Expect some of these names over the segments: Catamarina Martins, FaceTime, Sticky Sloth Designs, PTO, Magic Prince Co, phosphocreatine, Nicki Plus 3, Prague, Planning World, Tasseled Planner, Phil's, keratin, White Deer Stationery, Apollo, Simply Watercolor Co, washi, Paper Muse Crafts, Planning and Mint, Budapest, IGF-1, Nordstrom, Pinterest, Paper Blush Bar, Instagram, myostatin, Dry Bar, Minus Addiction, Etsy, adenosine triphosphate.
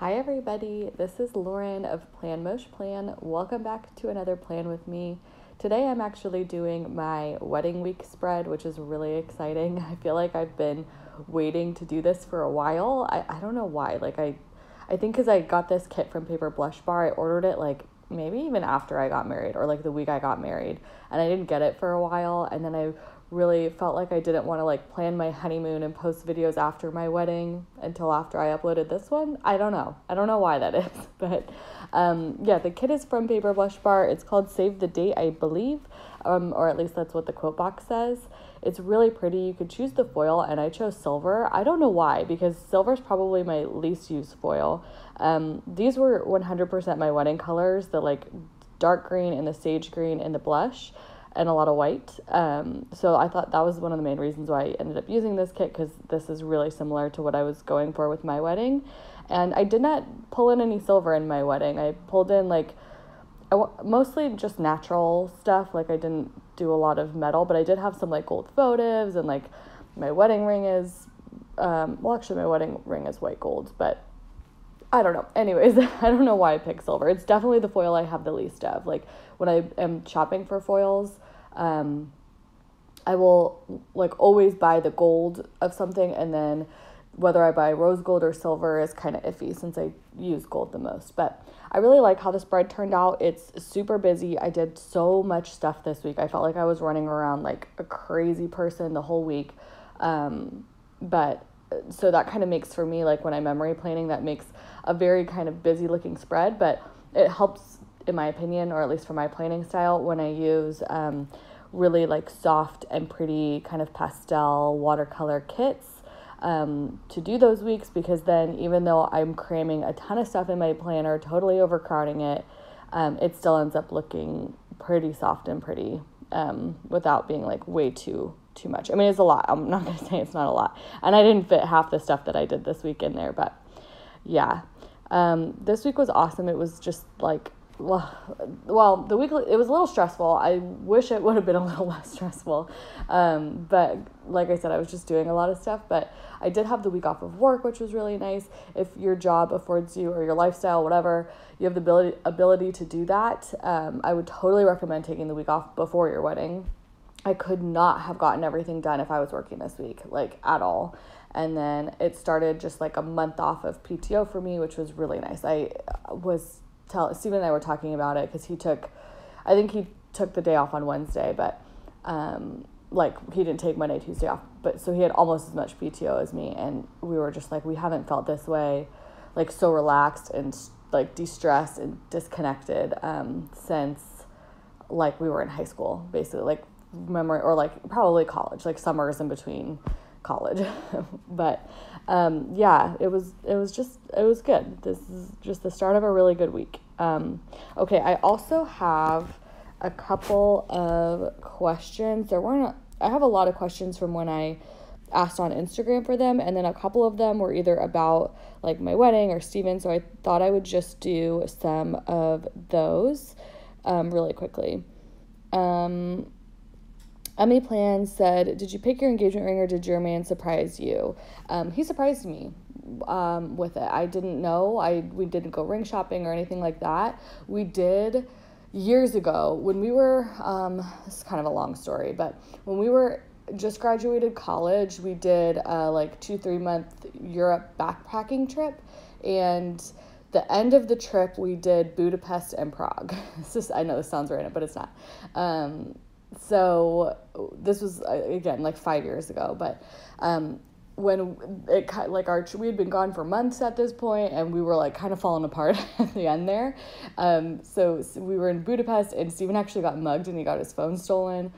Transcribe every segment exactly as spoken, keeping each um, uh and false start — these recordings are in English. Hi everybody, this is Lauren of Plan Mosh Plan. Welcome back to another plan with me. Today I'm actually doing my wedding week spread, which is really exciting. I feel like I've been waiting to do this for a while. I, I don't know why. Like I I think because I got this kit from Paper Blush Bar. I ordered it like maybe even after I got married or like the week I got married, and I didn't get it for a while, and then I really felt like I didn't want to like plan my honeymoon and post videos after my wedding until after I uploaded this one. I don't know. I don't know why that is, but um, yeah, the kit is from Paper Blush Bar. It's called Save the Date, I believe, um, or at least that's what the quote box says. It's really pretty. You could choose the foil, and I chose silver. I don't know why, because silver is probably my least used foil. Um, these were one hundred percent my wedding colors, the like dark green and the sage green and the blush, and a lot of white. Um, so I thought that was one of the main reasons why I ended up using this kit, because this is really similar to what I was going for with my wedding. And I did not pull in any silver in my wedding. I pulled in like I w mostly just natural stuff. Like I didn't do a lot of metal, but I did have some like gold votives, and like my wedding ring is, um, well actually my wedding ring is white gold, but I don't know. Anyways, I don't know why I picked silver. It's definitely the foil I have the least of. Like when I am shopping for foils, um, I will like always buy the gold of something, and then whether I buy rose gold or silver is kind of iffy since I use gold the most. But I really like how the spread turned out. It's super busy. I did so much stuff this week. I felt like I was running around like a crazy person the whole week. Um, but so that kind of makes for me, like when I'm memory planning, that makes a very kind of busy looking spread, but it helps in my opinion, or at least for my planning style, when I use um, really like soft and pretty kind of pastel watercolor kits um, to do those weeks, because then even though I'm cramming a ton of stuff in my planner, totally overcrowding it, um, it still ends up looking pretty soft and pretty um, without being like way too too much. I mean, it's a lot. I'm not going to say it's not a lot. And I didn't fit half the stuff that I did this week in there, but yeah. Um, this week was awesome. It was just like, well, well, the week, it was a little stressful. I wish it would have been a little less stressful. Um, but like I said, I was just doing a lot of stuff, but I did have the week off of work, which was really nice. If your job affords you, or your lifestyle, whatever, you have the ability, ability to do that. Um, I would totally recommend taking the week off before your wedding. I could not have gotten everything done if I was working this week, like at all. And then it started just like a month off of P T O for me, which was really nice. I was tell Steven and I were talking about it, because he took, I think he took the day off on Wednesday, but um, like he didn't take Monday, Tuesday off. But so he had almost as much P T O as me. And we were just like, we haven't felt this way, like so relaxed and like de-stressed and disconnected um, since like we were in high school, basically, like memory, or like probably college, like summers in between college. But um yeah, it was it was just it was good. This is just the start of a really good week. Um okay, I also have a couple of questions. There weren't I have a lot of questions from when I asked on Instagram for them, and then a couple of them were either about like my wedding or Steven, so I thought I would just do some of those um really quickly. Um Emmy Plan said, did you pick your engagement ring, or did your man surprise you? Um, he surprised me um, with it. I didn't know. I We didn't go ring shopping or anything like that. We did years ago when we were, um, this is kind of a long story, but when we were just graduated college, we did a like two, three month Europe backpacking trip. And the end of the trip, we did Budapest and Prague. It's just, I know this sounds random, but it's not. Um, So this was, again, like five years ago, but um, when it cut, like our, we had been gone for months at this point, and we were like kind of falling apart at the end there. Um, so we were in Budapest, and Steven actually got mugged and he got his phone stolen.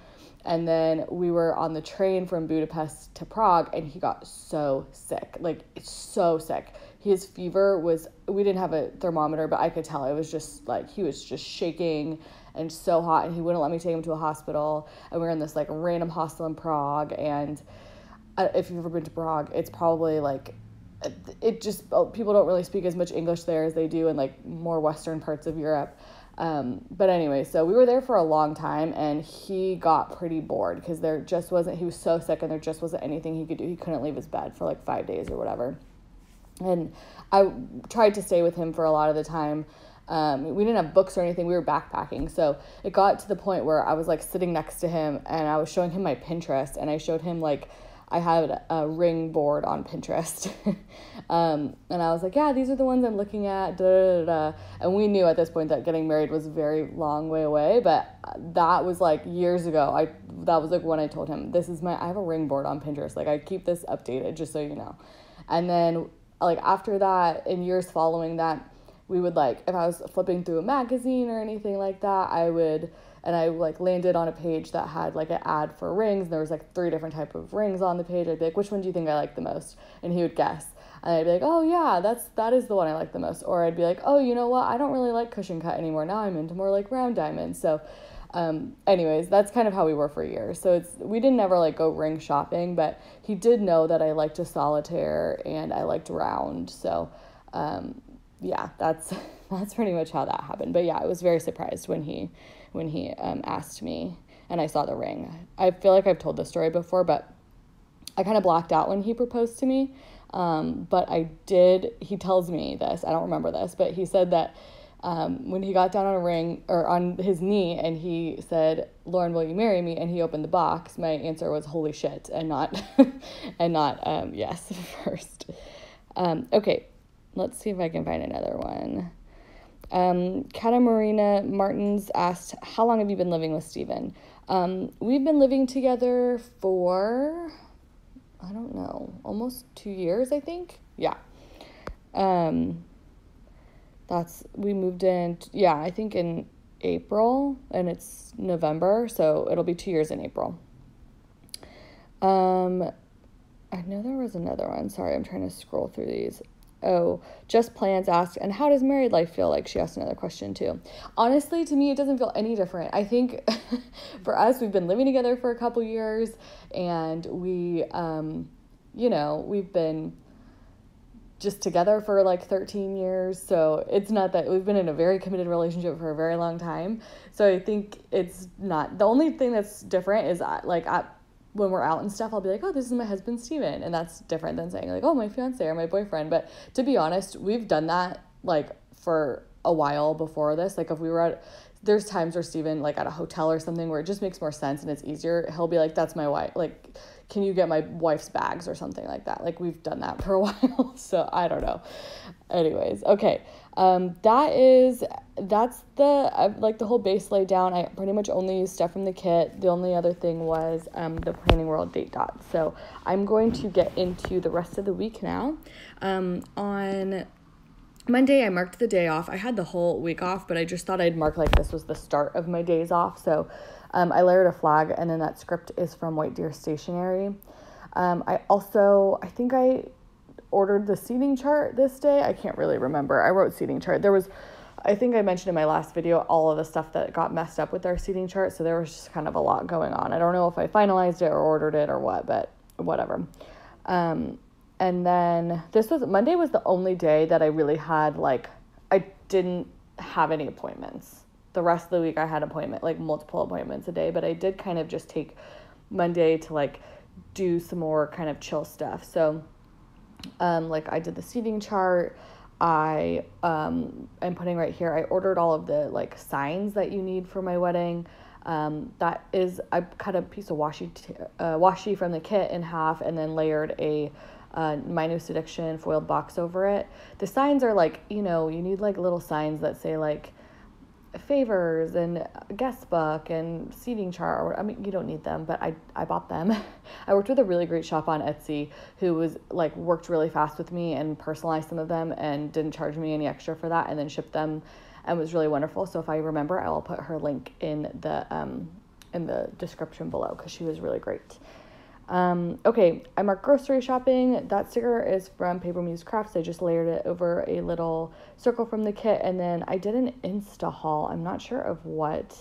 And then we were on the train from Budapest to Prague, and he got so sick, like so sick. His fever was, we didn't have a thermometer, but I could tell it was just like, he was just shaking and so hot, and he wouldn't let me take him to a hospital. And we were in this like random hostel in Prague. And if you've ever been to Prague, it's probably like, it just, people don't really speak as much English there as they do in like more Western parts of Europe. Um, but anyway, so we were there for a long time, and he got pretty bored, because there just wasn't, he was so sick, and there just wasn't anything he could do. He couldn't leave his bed for like five days or whatever. And I tried to stay with him for a lot of the time. Um, we didn't have books or anything. We were backpacking. So it got to the point where I was like sitting next to him and I was showing him my Pinterest, and I showed him like I had a ring board on Pinterest. um, and I was like, yeah, these are the ones I'm looking at. Da, da, da, da. And we knew at this point that getting married was a very long way away, but that was like years ago. I, that was like when I told him, this is my, I have a ring board on Pinterest. Like I keep this updated just so you know. And then like after that, in years following that, we would like, if I was flipping through a magazine or anything like that, I would, and I like landed on a page that had like an ad for rings, and there was like three different type of rings on the page. I'd be like, which one do you think I like the most? And he would guess. And I'd be like, oh yeah, that's, that is the one I like the most. Or I'd be like, oh, you know what? I don't really like cushion cut anymore. Now I'm into more like round diamonds. So um, anyways, that's kind of how we were for years. So it's, we didn't ever like go ring shopping, but he did know that I liked a solitaire and I liked round. So, um, yeah, that's, that's pretty much how that happened. But yeah, I was very surprised when he, when he, um, asked me and I saw the ring. I feel like I've told this story before, but I kind of blacked out when he proposed to me. Um, but I did, he tells me this, I don't remember this, but he said that, um, when he got down on a ring or on his knee and he said, Lauren, will you marry me? And he opened the box, my answer was holy shit. And not, and not, um, yes, first. Um, okay. Let's see if I can find another one. Um, Catamarina Martins asked, how long have you been living with Steven? Um, we've been living together for, I don't know, almost two years, I think. Yeah. Um, that's, we moved in, yeah, I think in April, and it's November, so it'll be two years in April. Um, I know there was another one. Sorry, I'm trying to scroll through these. Oh, Just Plans asked, and how does married life feel like? She asked another question too. Honestly, to me, it doesn't feel any different. I think for us, we've been living together for a couple years, and we, um, you know, we've been just together for like thirteen years. So it's not that we've been in a very committed relationship for a very long time. So I think it's not, the only thing that's different is I, like I, when we're out and stuff, I'll be like, oh, this is my husband, Steven. And that's different than saying like, oh, my fiance or my boyfriend. But to be honest, we've done that like for a while before this. Like if we were at, there's times where Steven like at a hotel or something where it just makes more sense and it's easier. He'll be like, that's my wife. Like, can you get my wife's bags or something like that? Like we've done that for a while. So I don't know. Anyways. Okay. Um, that is, that's the, uh, like the whole base laid down. I pretty much only used stuff from the kit. The only other thing was, um, the Planning World date dot. So I'm going to get into the rest of the week now. Um, on Monday, I marked the day off. I had the whole week off, but I just thought I'd mark like this was the start of my days off. So, um, I layered a flag, and then that script is from White Deer Stationery. Um, I also, I think I ordered the seating chart this day. I can't really remember. I wrote seating chart. There was, I think I mentioned in my last video, all of the stuff that got messed up with our seating chart. So there was just kind of a lot going on. I don't know if I finalized it or ordered it or what, but whatever. Um, and then this was, Monday was the only day that I really had, like, I didn't have any appointments. The rest of the week I had appointment, like multiple appointments a day, but I did kind of just take Monday to like do some more kind of chill stuff. So, um, like I did the seating chart. I, um, I'm putting right here, I ordered all of the like signs that you need for my wedding. Um, that is, I cut a piece of washi, t uh, washi from the kit in half and then layered a, uh, Minus Addiction foiled box over it. The signs are like, you know, you need like little signs that say like favors and guest book and seating chart, or I mean, you don't need them, but I, I bought them. I worked with a really great shop on Etsy who was like worked really fast with me and personalized some of them and didn't charge me any extra for that and then shipped them, and was really wonderful. So if I remember, I will put her link in the, um, in the description below, cause she was really great. Um, okay. I marked grocery shopping. That sticker is from Paper Muse Crafts. I just layered it over a little circle from the kit. And then I did an Insta haul. I'm not sure of what,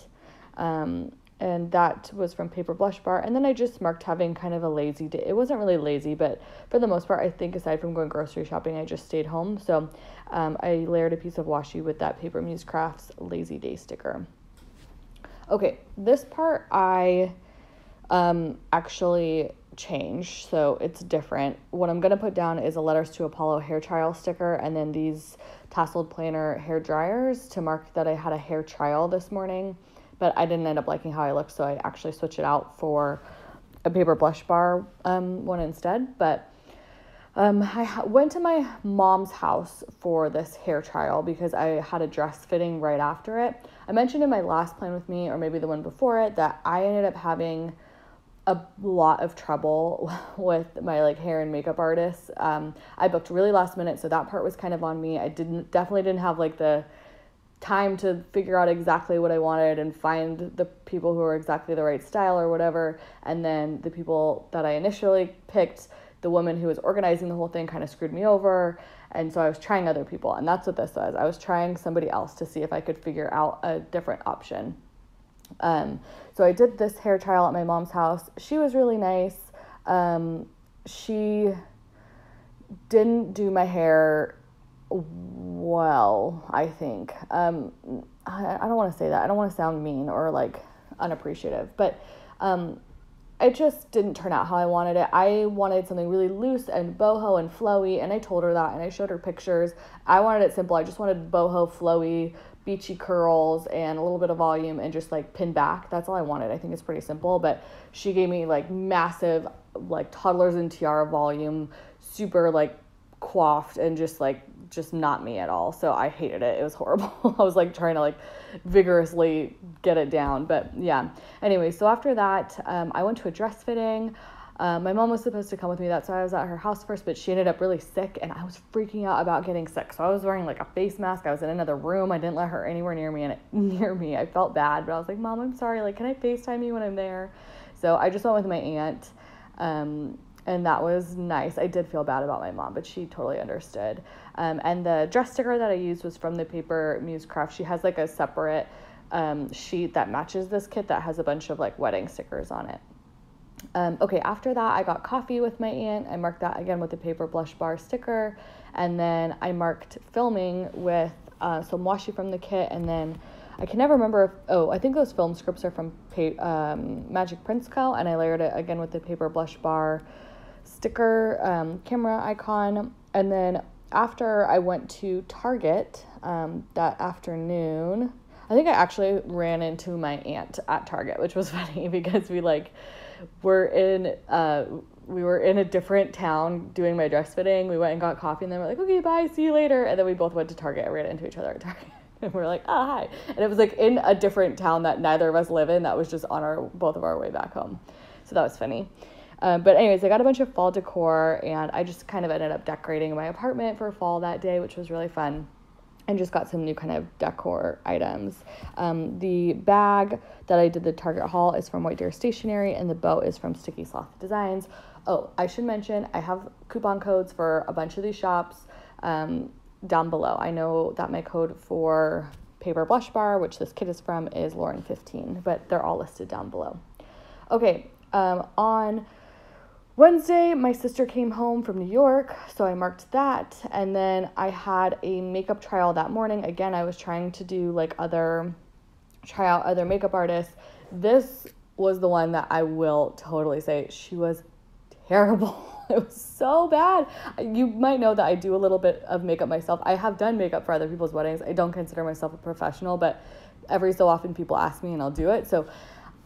um, and that was from Paper Blush Bar. And then I just marked having kind of a lazy day. It wasn't really lazy, but for the most part, I think aside from going grocery shopping, I just stayed home. So, um, I layered a piece of washi with that Paper Muse Crafts lazy day sticker. Okay. This part I, um, actually change, so it's different. What I'm gonna put down is a Letters to Apollo hair trial sticker, and then these tasseled planner hair dryers to mark that I had a hair trial this morning, but I didn't end up liking how I looked, so I actually switched it out for a Paper Blush Bar um, one instead. But um, I went to my mom's house for this hair trial because I had a dress fitting right after it. I mentioned in my last Plan With Me, or maybe the one before it, that I ended up having a lot of trouble with my like hair and makeup artists. Um, I booked really last minute, so that part was kind of on me. I didn't definitely didn't have like the time to figure out exactly what I wanted and find the people who are exactly the right style or whatever. And then the people that I initially picked, the woman who was organizing the whole thing kind of screwed me over. And so I was trying other people, and that's what this was. I was trying somebody else to see if I could figure out a different option. Um, so I did this hair trial at my mom's house. She was really nice. Um, she didn't do my hair well, I think. Um, I, I don't want to say that. I don't want to sound mean or like unappreciative, but, um, it just didn't turn out how I wanted it. I wanted something really loose and boho and flowy, and I told her that, and I showed her pictures. I wanted it simple. I just wanted boho, flowy, beachy curls and a little bit of volume and just like pin back. That's all I wanted. I think it's pretty simple, but she gave me like massive, like toddlers and tiara volume, super like coiffed and just like, just not me at all. So I hated it. It was horrible. I was like trying to like vigorously get it down, but yeah. Anyway, so after that, um, I went to a dress fitting. Um, my mom was supposed to come with me. That's why I was at her house first, but she ended up really sick, and I was freaking out about getting sick. So I was wearing like a face mask. I was in another room. I didn't let her anywhere near me. And it, near me, I felt bad, but I was like, "Mom, I'm sorry. Like, can I FaceTime you when I'm there?" So I just went with my aunt, um, and that was nice. I did feel bad about my mom, but she totally understood. Um, and the dress sticker that I used was from the Paper Muse Crafts. She has like a separate um, sheet that matches this kit that has a bunch of like wedding stickers on it. Um, okay, after that, I got coffee with my aunt. I marked that again with the Paper Blush Bar sticker. And then I marked filming with uh, some washi from the kit. And then I can never remember if, oh, I think those film scripts are from pa um, Magic Prince Co. And I layered it again with the Paper Blush Bar sticker, um, camera icon. And then after I went to Target um, that afternoon, I think I actually ran into my aunt at Target, which was funny because we like... We're in, uh, we were in a different town doing my dress fitting. We went and got coffee, and then we're like, okay, bye, see you later. And then we both went to Target and ran into each other at Target, and we were like, oh, hi. And it was like in a different town that neither of us live in. That was just on our, both of our way back home. So that was funny. Uh, but anyways, I got a bunch of fall decor, and I just kind of ended up decorating my apartment for fall that day, which was really fun. And just got some new kind of decor items. Um, the bag that I did the Target haul is from White Deer Stationery, and the bow is from Sticky Sloth Designs. Oh, I should mention, I have coupon codes for a bunch of these shops um, down below. I know that my code for Paper Blush Bar, which this kit is from, is Lauren fifteen, but they're all listed down below. Okay, um, on Wednesday, my sister came home from New York, so I marked that, and then I had a makeup trial that morning. Again, I was trying to do like other, try out other makeup artists. This was the one that I will totally say she was terrible. It was so bad. You might know that I do a little bit of makeup myself. I have done makeup for other people's weddings. I don't consider myself a professional, but every so often people ask me and I'll do it. So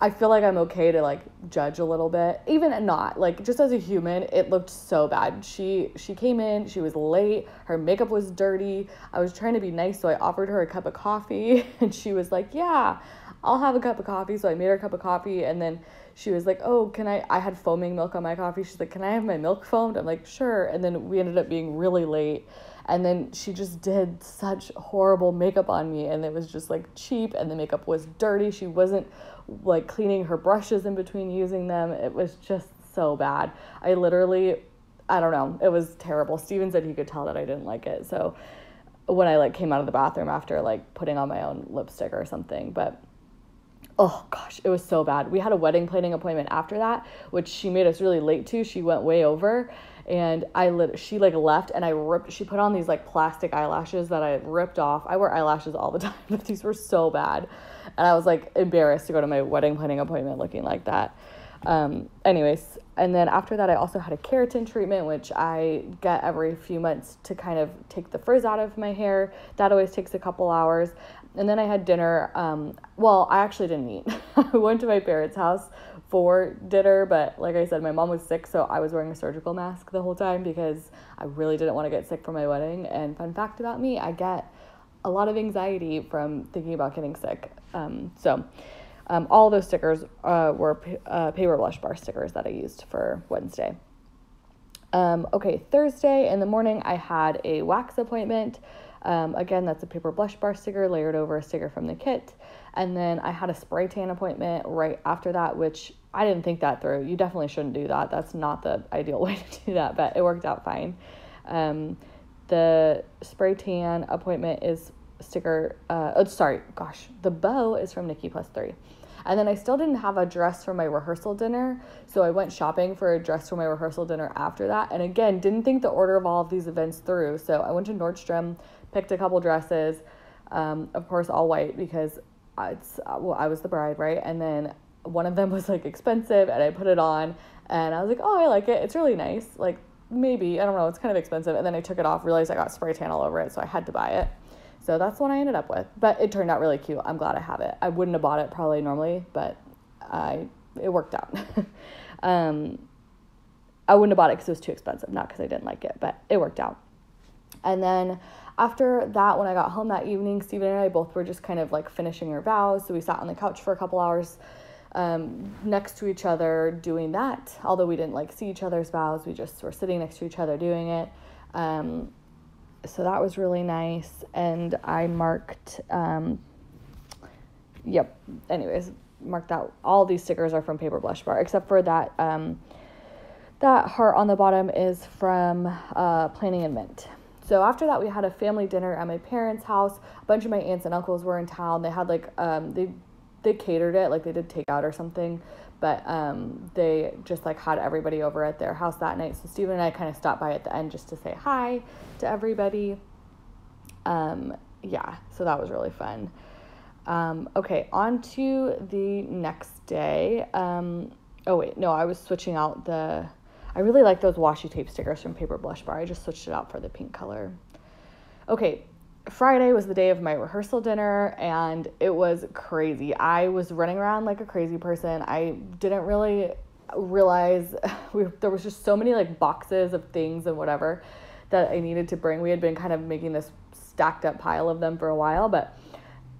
I feel like I'm okay to like judge a little bit, even not like just as a human. It looked so bad. She, she came in, she was late. Her makeup was dirty. I was trying to be nice. So I offered her a cup of coffee, and she was like, yeah, I'll have a cup of coffee. So I made her a cup of coffee, and then she was like, oh, can I, I had foaming milk on my coffee. She's like, can I have my milk foamed? I'm like, sure. And then we ended up being really late. And then she just did such horrible makeup on me, and it was just like cheap, and the makeup was dirty. She wasn't like cleaning her brushes in between using them. It was just so bad. I literally, I don't know. It was terrible. Steven said he could tell that I didn't like it. So when I like came out of the bathroom after like putting on my own lipstick or something, but oh gosh, it was so bad. We had a wedding planning appointment after that, which she made us really late to. She went way over, and I lit, she like left, and I ripped, she put on these like plastic eyelashes that I ripped off. I wear eyelashes all the time, but these were so bad. And I was like embarrassed to go to my wedding planning appointment looking like that. Um, anyways, and then after that, I also had a keratin treatment, which I get every few months to kind of take the frizz out of my hair. That always takes a couple hours. And then I had dinner. Um, well, I actually didn't eat. I went to my parents' house for dinner, but like I said, my mom was sick, so I was wearing a surgical mask the whole time because I really didn't want to get sick for my wedding. And fun fact about me, I get a lot of anxiety from thinking about getting sick. Um, so um, all those stickers uh, were p- uh, Paper Blush Bar stickers that I used for Wednesday. Um, okay, Thursday in the morning, I had a wax appointment. Um, again, that's a Paper Blush Bar sticker layered over a sticker from the kit. And then I had a spray tan appointment right after that, which I didn't think that through. You definitely shouldn't do that. That's not the ideal way to do that, but it worked out fine. Um, the spray tan appointment is sticker, uh, oh, sorry, gosh, the bow is from Nicki Plus three. And then I still didn't have a dress for my rehearsal dinner, so I went shopping for a dress for my rehearsal dinner after that. And again, didn't think the order of all of these events through. So I went to Nordstrom, picked a couple dresses, um, of course, all white because it's, well, I was the bride, right? And then one of them was like expensive, and I put it on and I was like, oh, I like it. It's really nice. Like maybe, I don't know, it's kind of expensive. And then I took it off, realized I got spray tan all over it, so I had to buy it. So that's the one I ended up with, but it turned out really cute. I'm glad I have it. I wouldn't have bought it probably normally, but I, it worked out. um, I wouldn't have bought it because it was too expensive, not because I didn't like it, but it worked out. And then after that, when I got home that evening, Steven and I both were just kind of like finishing our vows. So we sat on the couch for a couple hours um, next to each other doing that. Although we didn't like see each other's vows, we just were sitting next to each other doing it. Um, so that was really nice. And I marked, um, yep, anyways, marked out. All these stickers are from Paper Blush Bar, except for that, um, that heart on the bottom is from uh, Planning and Mint. So after that, we had a family dinner at my parents' house. A bunch of my aunts and uncles were in town. They had like, um, they, they catered it, like they did takeout or something, but, um, they just like had everybody over at their house that night. So Steven and I kind of stopped by at the end just to say hi to everybody. Um, yeah, so that was really fun. Um, okay, on to the next day. Um, oh wait, no, I was switching out the, I really like those washi tape stickers from Paper Blush Bar. I just switched it out for the pink color. Okay, Friday was the day of my rehearsal dinner, and it was crazy. I was running around like a crazy person. I didn't really realize we, there was just so many like boxes of things and whatever that I needed to bring. We had been kind of making this stacked up pile of them for a while, but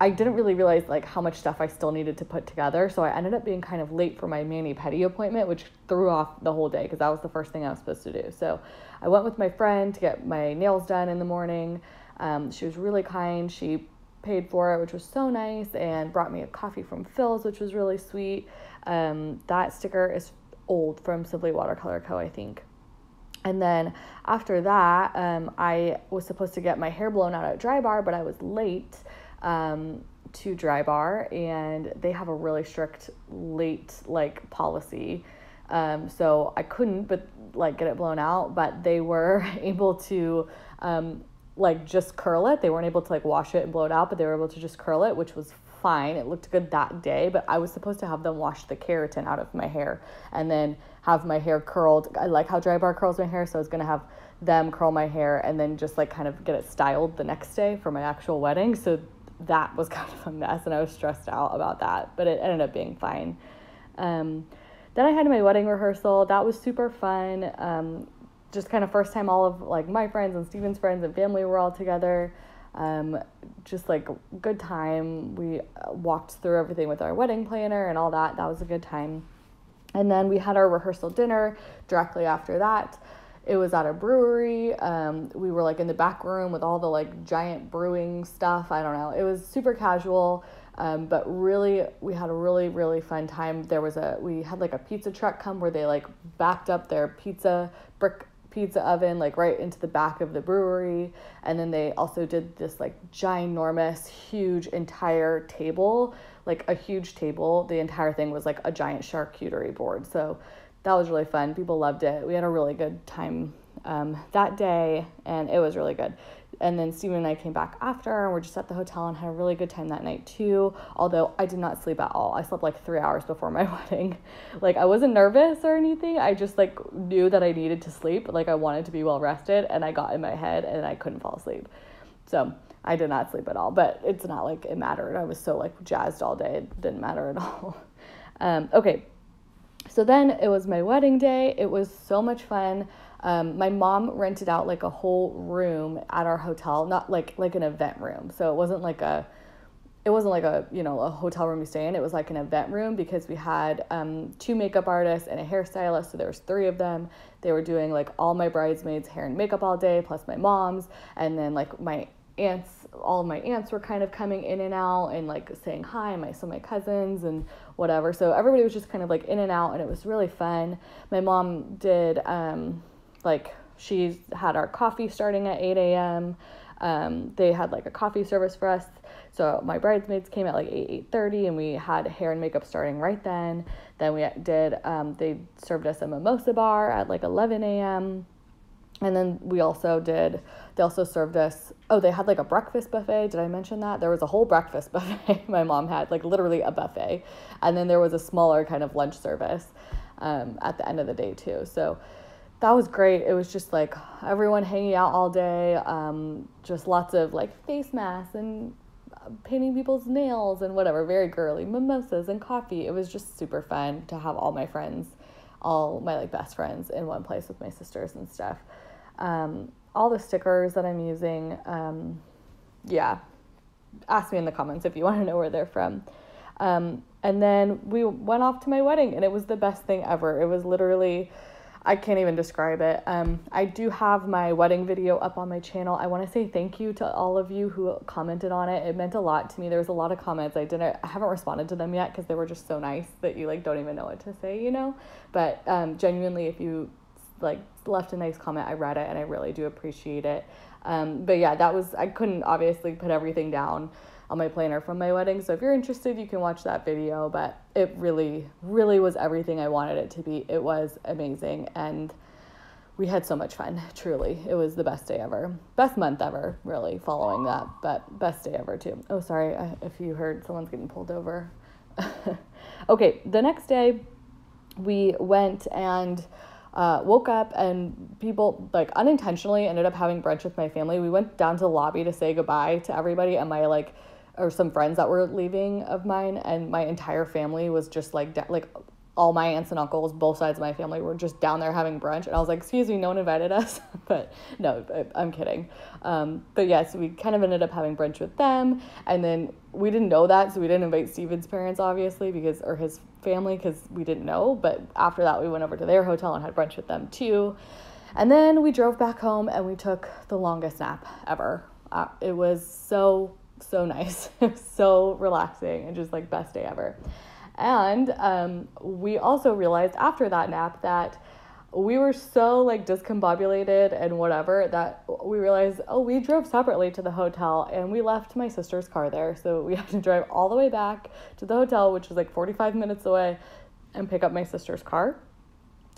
I didn't really realize like how much stuff I still needed to put together. So I ended up being kind of late for my mani-pedi appointment, which threw off the whole day because that was the first thing I was supposed to do. So I went with my friend to get my nails done in the morning. Um, she was really kind. She paid for it, which was so nice, and brought me a coffee from Phil's, which was really sweet. Um, that sticker is old from Simply Watercolor Co, I think. And then after that, um, I was supposed to get my hair blown out at Dry Bar, but I was late. Um, to Dry Bar, and they have a really strict late like policy. Um, so I couldn't, but like get it blown out, but they were able to, um, like just curl it. They weren't able to like wash it and blow it out, but they were able to just curl it, which was fine. It looked good that day, but I was supposed to have them wash the keratin out of my hair and then have my hair curled. I like how Dry Bar curls my hair. So I was going to have them curl my hair and then just like kind of get it styled the next day for my actual wedding. So that was kind of a mess, and I was stressed out about that, but it ended up being fine. Um, then I had my wedding rehearsal. That was super fun. Um, just kind of first time all of like my friends and Steven's friends and family were all together. Um, just like good time. We walked through everything with our wedding planner and all that. That was a good time. And then we had our rehearsal dinner directly after that. It was at a brewery. Um, we were like in the back room with all the like giant brewing stuff. I don't know. It was super casual, um, but really we had a really, really fun time. There was a, we had like a pizza truck come where they like backed up their pizza, brick pizza oven, like right into the back of the brewery. And then they also did this like ginormous, huge entire table, like a huge table. The entire thing was like a giant charcuterie board. So that was really fun. People loved it. We had a really good time um, that day, and it was really good. And then Steven and I came back after and we're just at the hotel and had a really good time that night too. Although I did not sleep at all. I slept like three hours before my wedding. Like I wasn't nervous or anything. I just like knew that I needed to sleep. Like I wanted to be well rested and I got in my head and I couldn't fall asleep. So I did not sleep at all, but it's not like it mattered. I was so like jazzed all day. It didn't matter at all. Um, okay. So then it was my wedding day. It was so much fun. Um, my mom rented out like a whole room at our hotel, not like, like an event room. So it wasn't like a, it wasn't like a, you know, a hotel room you stay in. It was like an event room because we had, um, two makeup artists and a hairstylist. So there was three of them. They were doing like all my bridesmaids' hair and makeup all day, plus my mom's. And then like my aunts, all my aunts were kind of coming in and out and like saying hi, my so my cousins and whatever. So everybody was just kind of like in and out and it was really fun. My mom did, um, like she had our coffee starting at eight a m Um, they had like a coffee service for us. So my bridesmaids came at like eight, eight thirty and we had hair and makeup starting right then. Then we did, um, they served us a mimosa bar at like eleven a m And then we also did, they also served us, oh, they had like a breakfast buffet. Did I mention that? There was a whole breakfast buffet my mom had, like literally a buffet. And then there was a smaller kind of lunch service um, at the end of the day too. So that was great. It was just like everyone hanging out all day, um, just lots of like face masks and painting people's nails and whatever, very girly, mimosas and coffee. It was just super fun to have all my friends, all my like best friends in one place with my sisters and stuff. Um, all the stickers that I'm using, um, yeah, ask me in the comments if you want to know where they're from. Um, and then we went off to my wedding and it was the best thing ever. It was literally, I can't even describe it. Um, I do have my wedding video up on my channel. I want to say thank you to all of you who commented on it. It meant a lot to me. There was a lot of comments. I didn't, I haven't responded to them yet because they were just so nice that you like don't even know what to say, you know, but, um, genuinely, if you like left a nice comment, I read it and I really do appreciate it. Um, but yeah, that was, I couldn't obviously put everything down on my planner from my wedding. So if you're interested, you can watch that video, but it really, really was everything I wanted it to be. It was amazing. And we had so much fun, truly. It was the best day ever, best month ever, really following that, but best day ever too. Oh, sorry. If you heard someone's getting pulled over. Okay. The next day we went and Uh, woke up and people like unintentionally ended up having brunch with my family. We went down to the lobby to say goodbye to everybody and my like, or some friends that were leaving of mine, and my entire family was just like, like all my aunts and uncles, both sides of my family were just down there having brunch. And I was like, excuse me, no one invited us, but no, I'm kidding. Um, but yes, yeah, so we kind of ended up having brunch with them. And then we didn't know that. So we didn't invite Steven's parents, obviously, because, or his family, because we didn't know. But after that, we went over to their hotel and had brunch with them too. And then we drove back home and we took the longest nap ever. Uh, it was so, so nice. It was so relaxing and just like best day ever. And um, we also realized after that nap that we were so like discombobulated and whatever that we realized, oh, we drove separately to the hotel and we left my sister's car there. So we had to drive all the way back to the hotel, which was like forty-five minutes away, and pick up my sister's car.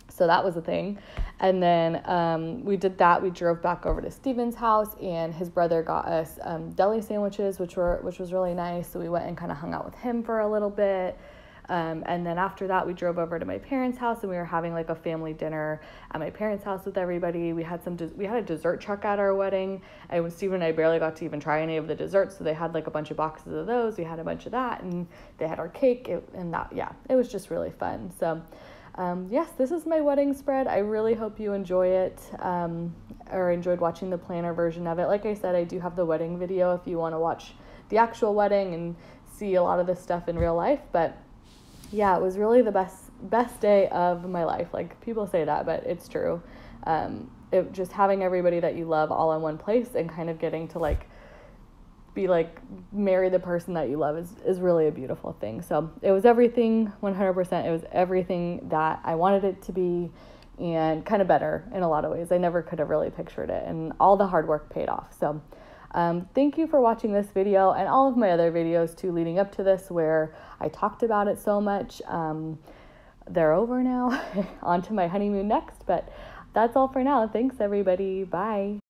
So that was a thing. And then um, we did that. We drove back over to Steven's house and his brother got us um, deli sandwiches, which were which was really nice. So we went and kind of hung out with him for a little bit. Um, and then after that, we drove over to my parents' house and we were having like a family dinner at my parents' house with everybody. We had some, we had a dessert truck at our wedding, and when Steven and I barely got to even try any of the desserts. So they had like a bunch of boxes of those. We had a bunch of that, and they had our cake it, and that, yeah, it was just really fun. So, um, yes, this is my wedding spread. I really hope you enjoy it. Um, or enjoyed watching the planner version of it. Like I said, I do have the wedding video if you want to watch the actual wedding and see a lot of this stuff in real life, but yeah, it was really the best best day of my life. Like, people say that, but it's true. Um, it, just having everybody that you love all in one place and kind of getting to, like, be, like, marry the person that you love is, is really a beautiful thing. So it was everything, one hundred percent. It was everything that I wanted it to be and kind of better in a lot of ways. I never could have really pictured it, and all the hard work paid off. So Um, thank you for watching this video and all of my other videos too leading up to this where I talked about it so much. Um, they're over now. On to my honeymoon next, but that's all for now. Thanks everybody. Bye.